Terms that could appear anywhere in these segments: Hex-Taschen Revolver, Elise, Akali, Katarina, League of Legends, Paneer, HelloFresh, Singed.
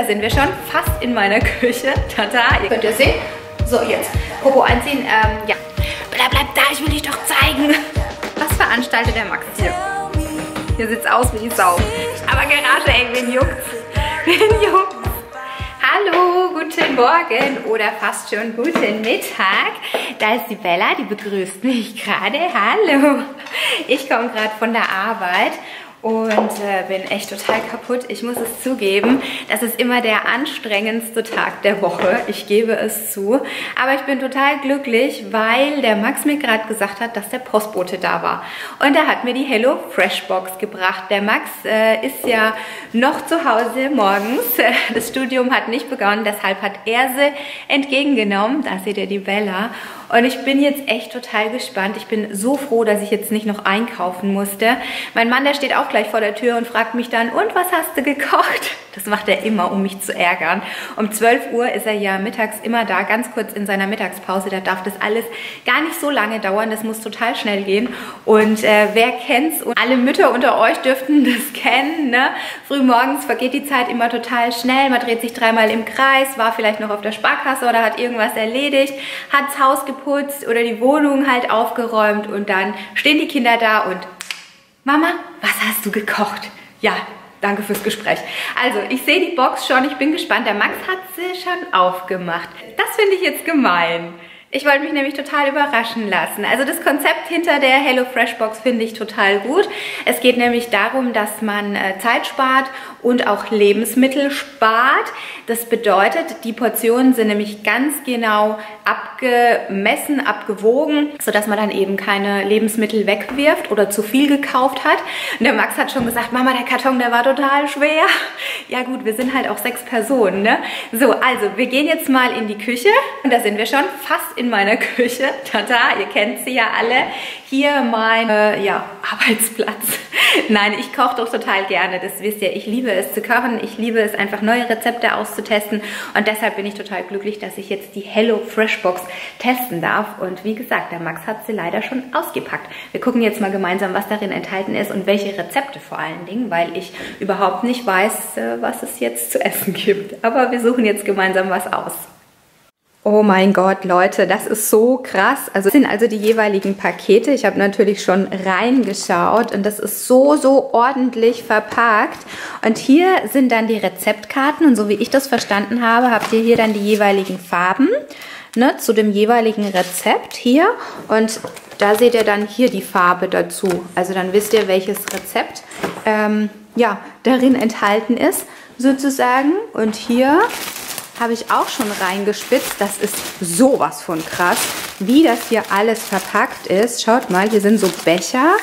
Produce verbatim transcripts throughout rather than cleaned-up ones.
Da sind wir schon fast in meiner Küche. Tada, ihr könnt ja sehen. So, jetzt Popo einziehen. Ähm, ja. Bleib, bleib da, ich will dich doch zeigen. Was veranstaltet der Max hier? Hier sieht's aus wie die Sau. Aber Garage, ey, wen juckt's? Wen juckt's? Hallo, guten Morgen oder fast schon guten Mittag. Da ist die Bella, die begrüßt mich gerade. Hallo. Ich komme gerade von der Arbeit und äh, bin echt total kaputt. Ich muss es zugeben, das ist immer der anstrengendste Tag der Woche. Ich gebe es zu. Aber ich bin total glücklich, weil der Max mir gerade gesagt hat, dass der Postbote da war. Und er hat mir die HelloFresh Box gebracht. Der Max äh, ist ja noch zu Hause morgens. Das Studium hat nicht begonnen, deshalb hat er sie entgegengenommen. Da seht ihr die Bella. Und ich bin jetzt echt total gespannt. Ich bin so froh, dass ich jetzt nicht noch einkaufen musste. Mein Mann, der steht auch gleich vor der Tür und fragt mich dann, und was hast du gekocht? Das macht er immer, um mich zu ärgern. Um zwölf Uhr ist er ja mittags immer da, ganz kurz in seiner Mittagspause. Da darf das alles gar nicht so lange dauern. Das muss total schnell gehen. Und äh, wer kennt's? Und alle Mütter unter euch dürften das kennen, ne? Frühmorgens vergeht die Zeit immer total schnell. Man dreht sich dreimal im Kreis, war vielleicht noch auf der Sparkasse oder hat irgendwas erledigt, hat's Haus geputzt oder die Wohnung halt aufgeräumt und dann stehen die Kinder da und Mama, was hast du gekocht? Ja, danke fürs Gespräch. Also, ich sehe die Box schon, ich bin gespannt. Der Max hat sie schon aufgemacht. Das finde ich jetzt gemein. Ich wollte mich nämlich total überraschen lassen. Also das Konzept hinter der HelloFresh Box finde ich total gut. Es geht nämlich darum, dass man Zeit spart und auch Lebensmittel spart. Das bedeutet, die Portionen sind nämlich ganz genau abgemessen, abgewogen, sodass man dann eben keine Lebensmittel wegwirft oder zu viel gekauft hat. Und der Max hat schon gesagt, Mama, der Karton, der war total schwer. Ja gut, wir sind halt auch sechs Personen, ne? So, also wir gehen jetzt mal in die Küche und da sind wir schon fast in meiner Küche. Tada, ihr kennt sie ja alle. Hier mein äh, ja, Arbeitsplatz. Nein, ich koche doch total gerne, das wisst ihr. Ich liebe es zu kochen, ich liebe es einfach neue Rezepte auszutesten und deshalb bin ich total glücklich, dass ich jetzt die HelloFresh Box testen darf. Und wie gesagt, der Max hat sie leider schon ausgepackt. Wir gucken jetzt mal gemeinsam, was darin enthalten ist und welche Rezepte vor allen Dingen, weil ich überhaupt nicht weiß, was es jetzt zu essen gibt. Aber wir suchen jetzt gemeinsam was aus. Oh mein Gott, Leute, das ist so krass. Also das sind also die jeweiligen Pakete. Ich habe natürlich schon reingeschaut und das ist so, so ordentlich verpackt. Und hier sind dann die Rezeptkarten und so wie ich das verstanden habe, habt ihr hier dann die jeweiligen Farben, ne, zu dem jeweiligen Rezept hier. Und da seht ihr dann hier die Farbe dazu. Also dann wisst ihr, welches Rezept ähm, ja, darin enthalten ist sozusagen. Und hier habe ich auch schon reingespitzt. Das ist sowas von krass, wie das hier alles verpackt ist. Schaut mal, hier sind so Becher.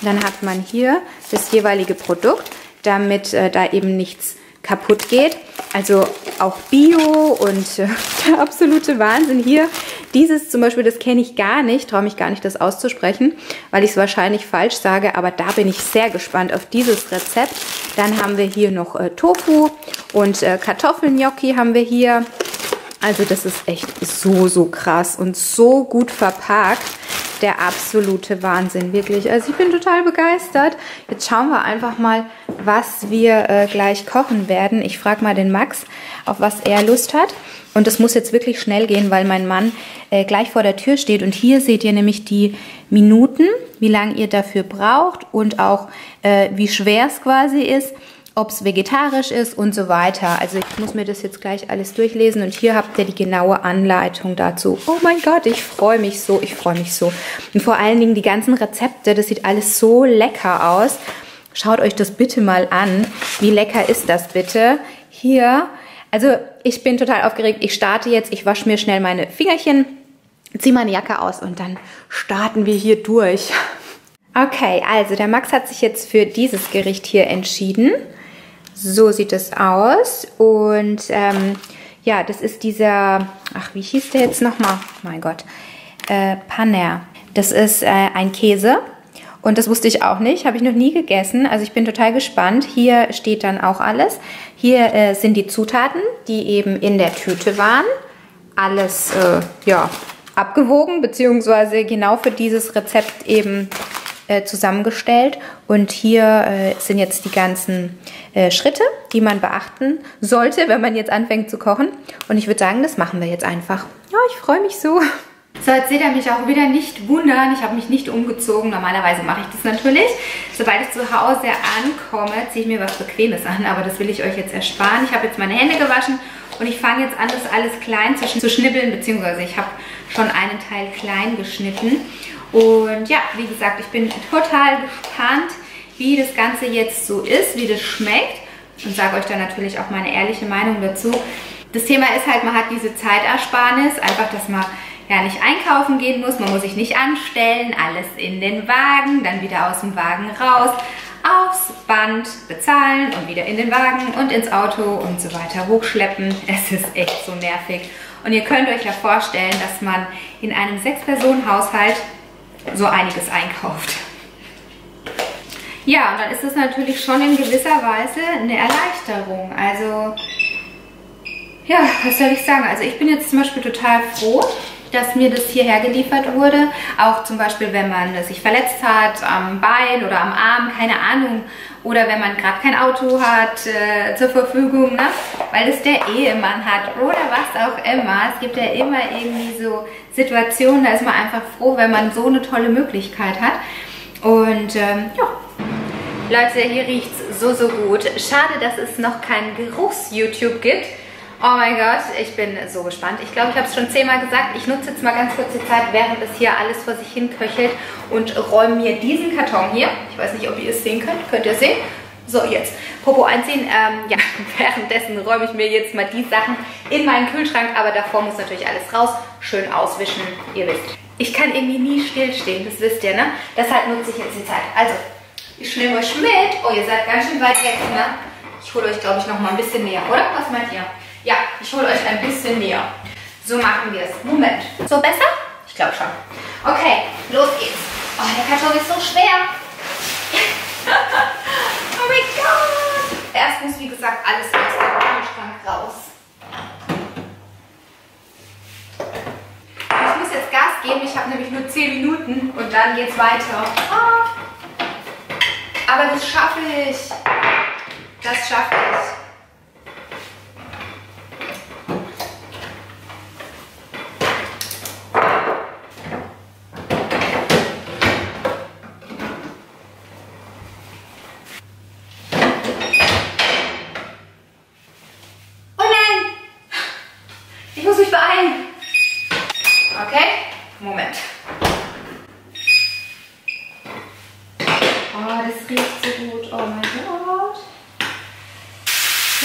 Dann hat man hier das jeweilige Produkt, damit äh, da eben nichts kaputt geht. Also auch Bio und äh, der absolute Wahnsinn hier. Dieses zum Beispiel, das kenne ich gar nicht, traue mich gar nicht, das auszusprechen, weil ich es wahrscheinlich falsch sage, aber da bin ich sehr gespannt auf dieses Rezept. Dann haben wir hier noch äh, Tofu und äh, Kartoffelgnocchi haben wir hier. Also das ist echt so, so krass und so gut verpackt. Der absolute Wahnsinn, wirklich. Also ich bin total begeistert. Jetzt schauen wir einfach mal, was wir äh, gleich kochen werden. Ich frage mal den Max, auf was er Lust hat. Und das muss jetzt wirklich schnell gehen, weil mein Mann äh, gleich vor der Tür steht. Und hier seht ihr nämlich die Minuten, wie lange ihr dafür braucht und auch äh, wie schwer es quasi ist, ob es vegetarisch ist und so weiter. Also ich muss mir das jetzt gleich alles durchlesen und hier habt ihr die genaue Anleitung dazu. Oh mein Gott, ich freue mich so, ich freue mich so. Und vor allen Dingen die ganzen Rezepte, das sieht alles so lecker aus. Schaut euch das bitte mal an. Wie lecker ist das bitte? Hier, also ich bin total aufgeregt. Ich starte jetzt, ich wasche mir schnell meine Fingerchen, ziehe meine Jacke aus und dann starten wir hier durch. Okay, also der Max hat sich jetzt für dieses Gericht hier entschieden. So sieht es aus und ähm, ja, das ist dieser, ach wie hieß der jetzt nochmal? Mein Gott, äh, Paneer. Das ist äh, ein Käse und das wusste ich auch nicht, habe ich noch nie gegessen. Also ich bin total gespannt. Hier steht dann auch alles. Hier äh, sind die Zutaten, die eben in der Tüte waren. Alles äh, ja, abgewogen, beziehungsweise genau für dieses Rezept eben äh, zusammengestellt. Und hier äh, sind jetzt die ganzen äh, Schritte, die man beachten sollte, wenn man jetzt anfängt zu kochen. Und ich würde sagen, das machen wir jetzt einfach. Ja, ich freue mich so. So, jetzt seht ihr mich auch wieder nicht wundern. Ich habe mich nicht umgezogen. Normalerweise mache ich das natürlich. Sobald ich zu Hause ankomme, ziehe ich mir was Bequemes an. Aber das will ich euch jetzt ersparen. Ich habe jetzt meine Hände gewaschen und ich fange jetzt an, das alles klein zu, zu schnibbeln. Beziehungsweise ich habe schon einen Teil klein geschnitten. Und ja, wie gesagt, ich bin total gespannt, wie das Ganze jetzt so ist, wie das schmeckt. Und sage euch dann natürlich auch meine ehrliche Meinung dazu. Das Thema ist halt, man hat diese Zeitersparnis. Einfach, dass man ja nicht einkaufen gehen muss, man muss sich nicht anstellen, alles in den Wagen, dann wieder aus dem Wagen raus, aufs Band bezahlen und wieder in den Wagen und ins Auto und so weiter hochschleppen. Es ist echt so nervig. Und ihr könnt euch ja vorstellen, dass man in einem Sechs-Personen-Haushalt so einiges einkauft. Ja, und dann ist es natürlich schon in gewisser Weise eine Erleichterung. Also, ja, was soll ich sagen? Also ich bin jetzt zum Beispiel total froh, dass mir das hierher geliefert wurde. Auch zum Beispiel, wenn man sich verletzt hat am Bein oder am Arm, keine Ahnung. Oder wenn man gerade kein Auto hat äh, zur Verfügung, ne? Weil es der Ehemann hat oder was auch immer. Es gibt ja immer irgendwie so Situationen, da ist man einfach froh, wenn man so eine tolle Möglichkeit hat. Und ähm, ja. Leute, hier riecht es so, so gut. Schade, dass es noch keinen Geruchs-YouTube gibt. Oh mein Gott, ich bin so gespannt. Ich glaube, ich habe es schon zehnmal gesagt. Ich nutze jetzt mal ganz kurz die Zeit, während es hier alles vor sich hin köchelt und räume mir diesen Karton hier. Ich weiß nicht, ob ihr es sehen könnt. Könnt ihr sehen? So, jetzt Popo einziehen. Ähm, ja, währenddessen räume ich mir jetzt mal die Sachen in meinen Kühlschrank. Aber davor muss natürlich alles raus. Schön auswischen, ihr wisst. Ich kann irgendwie nie stillstehen, das wisst ihr, ne? Deshalb nutze ich jetzt die Zeit. Also, ich nehme euch mit. Oh, ihr seid ganz schön weit weg, ne? Ich hole euch, glaube ich, noch mal ein bisschen näher, oder? Was meint ihr? Ja, ich hole euch ein bisschen näher. So machen wir es. Moment. So besser? Ich glaube schon. Okay, los geht's. Oh, der Karton ist so schwer. Oh mein Gott. Erst muss, wie gesagt, alles aus dem Kühlschrank raus. Ich muss jetzt Gas geben. Ich habe nämlich nur zehn Minuten und dann geht's weiter. Oh. Aber das schaffe ich. Das schaffe ich.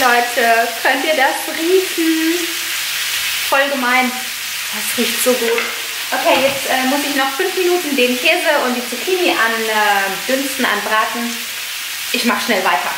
Leute, könnt ihr das riechen? Voll gemein. Das riecht so gut. Okay, jetzt äh, muss ich noch fünf Minuten den Käse und die Zucchini andünsten, äh, anbraten. Ich mache schnell weiter.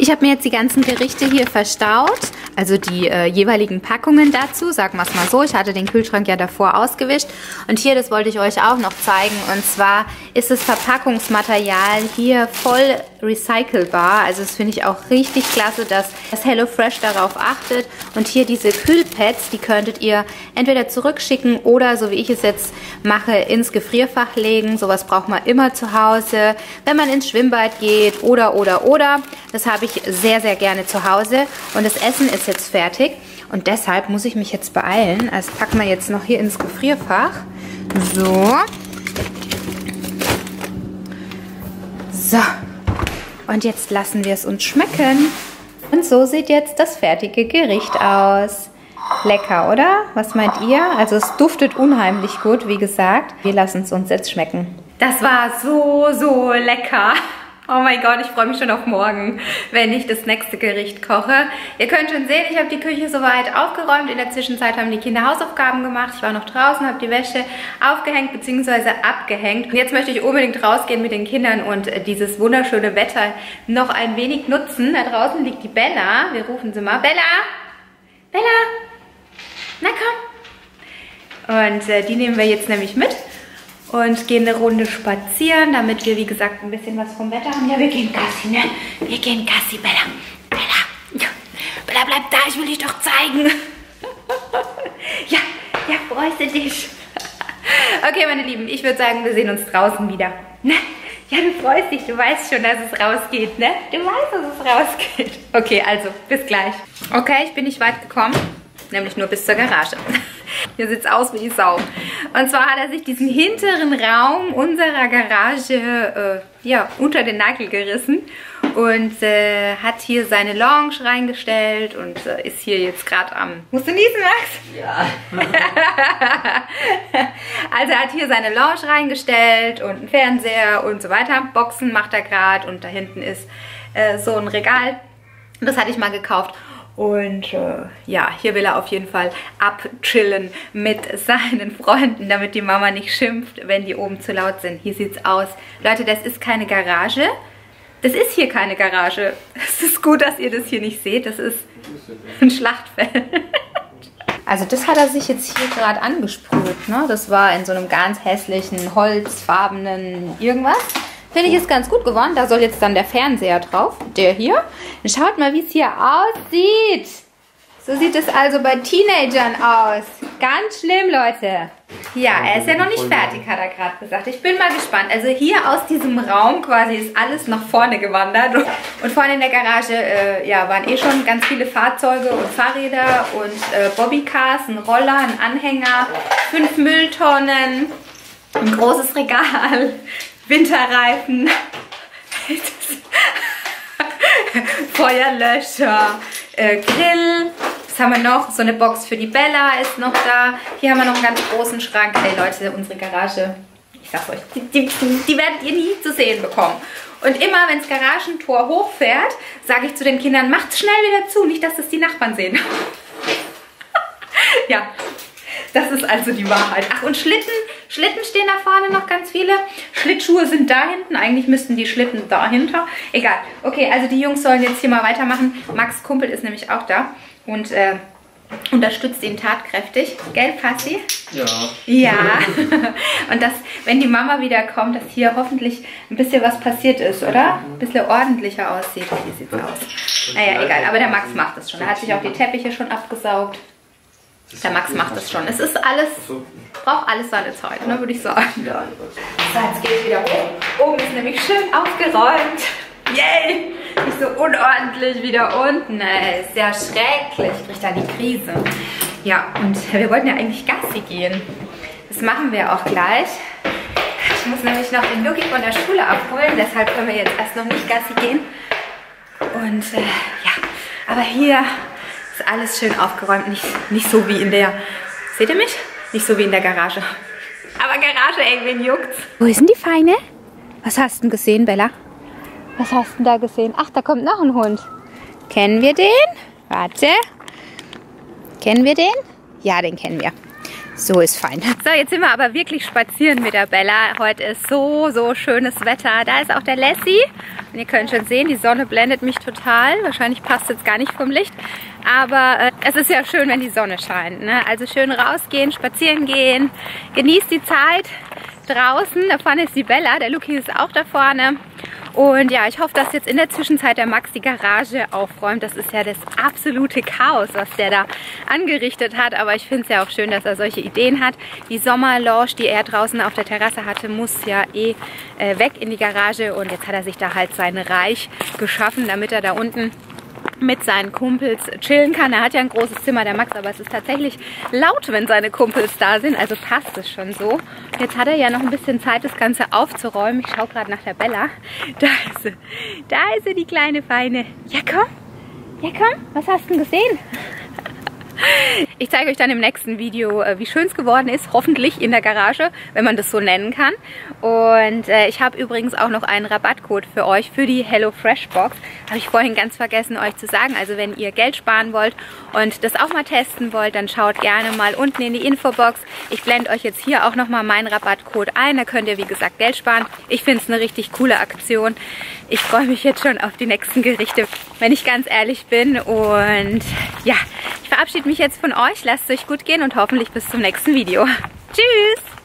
Ich habe mir jetzt die ganzen Gerichte hier verstaut, also die äh, jeweiligen Packungen dazu, sagen wir es mal so. Ich hatte den Kühlschrank ja davor ausgewischt und hier, das wollte ich euch auch noch zeigen, und zwar ist das Verpackungsmaterial hier voll recycelbar. Also das finde ich auch richtig klasse, dass das HelloFresh darauf achtet, und hier diese Kühlpads, die könntet ihr entweder zurückschicken oder, so wie ich es jetzt mache, ins Gefrierfach legen. Sowas braucht man immer zu Hause, wenn man ins Schwimmbad geht oder, oder, oder. Das habe ich sehr, sehr gerne zu Hause, und das Essen ist jetzt fertig und deshalb muss ich mich jetzt beeilen. Also packen wir jetzt noch hier ins Gefrierfach. So. So. Und jetzt lassen wir es uns schmecken. Und so sieht jetzt das fertige Gericht aus. Lecker, oder? Was meint ihr? Also es duftet unheimlich gut, wie gesagt. Wir lassen es uns jetzt schmecken. Das war so, so lecker. Oh mein Gott, ich freue mich schon auf morgen, wenn ich das nächste Gericht koche. Ihr könnt schon sehen, ich habe die Küche soweit aufgeräumt. In der Zwischenzeit haben die Kinder Hausaufgaben gemacht. Ich war noch draußen, habe die Wäsche aufgehängt bzw. abgehängt. Und jetzt möchte ich unbedingt rausgehen mit den Kindern und dieses wunderschöne Wetter noch ein wenig nutzen. Da draußen liegt die Bella. Wir rufen sie mal. Bella! Bella! Na komm. Und äh, die nehmen wir jetzt nämlich mit und gehen eine Runde spazieren, damit wir, wie gesagt, ein bisschen was vom Wetter haben. Ja, wir gehen Gassi, ne? Wir gehen Gassi, Bella. Bella. Ja. Bella, bleib da, ich will dich doch zeigen. Ja, ja, freust du dich. Okay, meine Lieben, ich würde sagen, wir sehen uns draußen wieder. Ne? Ja, du freust dich, du weißt schon, dass es rausgeht, ne? Du weißt, dass es rausgeht. Okay, also, bis gleich. Okay, ich bin nicht weit gekommen, nämlich nur bis zur Garage. Hier sieht's aus wie die Sau. Und zwar hat er sich diesen hinteren Raum unserer Garage äh, ja, unter den Nagel gerissen und äh, hat hier seine Lounge reingestellt und äh, ist hier jetzt gerade am... Musst du niesen, Max? Ja. Also er hat hier seine Lounge reingestellt und einen Fernseher und so weiter. Boxen macht er gerade und da hinten ist äh, so ein Regal. Das hatte ich mal gekauft. Und äh, ja, hier will er auf jeden Fall abchillen mit seinen Freunden, damit die Mama nicht schimpft, wenn die oben zu laut sind. Hier sieht's aus. Leute, das ist keine Garage. Das ist hier keine Garage. Es ist gut, dass ihr das hier nicht seht. Das ist ein Schlachtfeld. Also das hat er sich jetzt hier gerade angesprüht, ne? Das war in so einem ganz hässlichen, holzfarbenen irgendwas. Finde ich, ist ganz gut geworden. Da soll jetzt dann der Fernseher drauf. Der hier. Schaut mal, wie es hier aussieht. So sieht es also bei Teenagern aus. Ganz schlimm, Leute. Ja, er ist ja noch nicht fertig, hat er gerade gesagt. Ich bin mal gespannt. Also hier aus diesem Raum quasi ist alles nach vorne gewandert. Und vorne in der Garage äh, ja, waren eh schon ganz viele Fahrzeuge und Fahrräder und äh, Bobbycars, ein Roller, ein Anhänger, fünf Mülltonnen, ein großes Regal. Winterreifen, Feuerlöscher, äh, Grill, was haben wir noch? So eine Box für die Bella ist noch da. Hier haben wir noch einen ganz großen Schrank. Ey Leute, unsere Garage, ich sag's euch, die, die, die werdet ihr nie zu sehen bekommen. Und immer, wenn das Garagentor hochfährt, sage ich zu den Kindern, macht's schnell wieder zu, nicht, dass das die Nachbarn sehen. Ja. Das ist also die Wahrheit. Ach, und Schlitten, Schlitten stehen da vorne noch ganz viele. Schlittschuhe sind da hinten. Eigentlich müssten die Schlitten dahinter. Egal. Okay, also die Jungs sollen jetzt hier mal weitermachen. Max Kumpel ist nämlich auch da und äh, unterstützt ihn tatkräftig. Gell, Passi? Ja. Ja. Und dass, wenn die Mama wiederkommt, dass hier hoffentlich ein bisschen was passiert ist, oder? Ein bisschen ordentlicher aussieht. Hier sieht's aus. Naja, egal. Aber der Max macht es schon. Er hat sich auch die Teppiche schon abgesaugt. Der Max macht das schon. Es ist alles, braucht alles seine Zeit, ne, würde ich sagen. Ja. So, jetzt geht es wieder hoch. Oben ist nämlich schön aufgeräumt. Yay! Nicht so unordentlich wie da unten. Ey, ist ja schrecklich. Kriegt da die Krise. Ja, und wir wollten ja eigentlich Gassi gehen. Das machen wir auch gleich. Ich muss nämlich noch den Luki von der Schule abholen. Deshalb können wir jetzt erst noch nicht Gassi gehen. Und äh, ja, aber hier... alles schön aufgeräumt, nicht, nicht so wie in der, seht ihr mich? Nicht so wie in der Garage. Aber Garage, ey, wen juckt's? Wo ist denn die Feine? Was hast du denn gesehen, Bella? Was hast du denn da gesehen? Ach, da kommt noch ein Hund. Kennen wir den? Warte. Kennen wir den? Ja, den kennen wir. So ist fein. So, jetzt sind wir aber wirklich spazieren mit der Bella. Heute ist so, so schönes Wetter. Da ist auch der Lassie. Und ihr könnt schon sehen, die Sonne blendet mich total. Wahrscheinlich passt jetzt gar nicht vom Licht. Aber äh, es ist ja schön, wenn die Sonne scheint. Ne? Also schön rausgehen, spazieren gehen. Genießt die Zeit draußen. Da vorne ist die Bella. Der Luki ist auch da vorne. Und ja, ich hoffe, dass jetzt in der Zwischenzeit der Max die Garage aufräumt. Das ist ja das absolute Chaos, was der da angerichtet hat. Aber ich finde es ja auch schön, dass er solche Ideen hat. Die Sommerlounge, die er draußen auf der Terrasse hatte, muss ja eh äh, weg in die Garage. Und jetzt hat er sich da halt sein Reich geschaffen, damit er da unten mit seinen Kumpels chillen kann. Er hat ja ein großes Zimmer, der Max, aber es ist tatsächlich laut, wenn seine Kumpels da sind. Also passt es schon so. Jetzt hat er ja noch ein bisschen Zeit, das Ganze aufzuräumen. Ich schaue gerade nach der Bella. Da ist sie. Da ist sie, die kleine Feine. Ja, komm. Ja, komm. Was hast du denn gesehen? Ich zeige euch dann im nächsten Video, wie schön es geworden ist. Hoffentlich in der Garage, wenn man das so nennen kann. Und äh, ich habe übrigens auch noch einen Rabattcode für euch, für die HelloFresh Box. Habe ich vorhin ganz vergessen, euch zu sagen. Also wenn ihr Geld sparen wollt und das auch mal testen wollt, dann schaut gerne mal unten in die Infobox. Ich blende euch jetzt hier auch nochmal meinen Rabattcode ein. Da könnt ihr, wie gesagt, Geld sparen. Ich finde es eine richtig coole Aktion. Ich freue mich jetzt schon auf die nächsten Gerichte, wenn ich ganz ehrlich bin. Und ja, ich verabschiede mich. mich jetzt von euch. Lasst es euch gut gehen und hoffentlich bis zum nächsten Video. Tschüss!